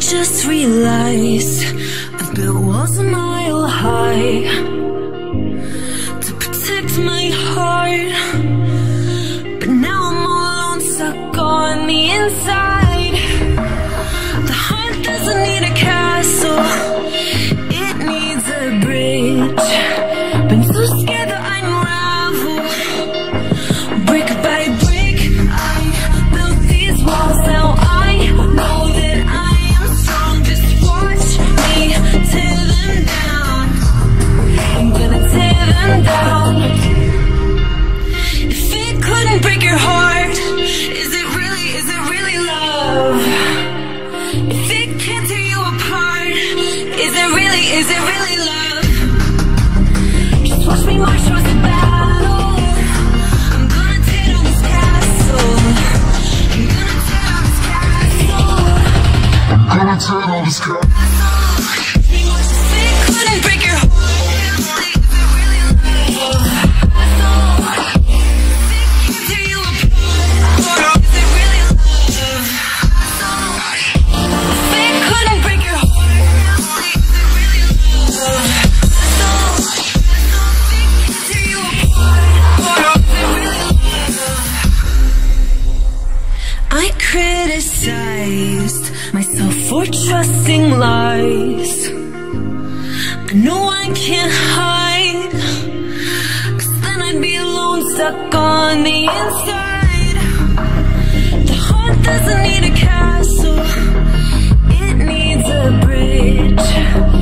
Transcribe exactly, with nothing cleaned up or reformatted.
just realized I've built walls a mile high to protect my heart, but now I'm all alone, stuck on the inside. The heart doesn't need a castle, it needs a bridge. Been so scared that I unravel, brick by brick. I built these walls, now I know that I am strong. Just watch me tear them down. I'm gonna tear them down. If it couldn't break your heart, is it really, is it really love? If it can't tear you apart, is it really, is it really love? Just watch me march towards the battle. I'm gonna tear down this castle. I'm gonna tear down this castle. I'm gonna tear down this castle. If it couldn't break your heart, is it really, is it really love? Myself for trusting lies. I know I can't hide, 'cause then I'd be alone, stuck on the inside. The heart doesn't need a castle, it needs a bridge.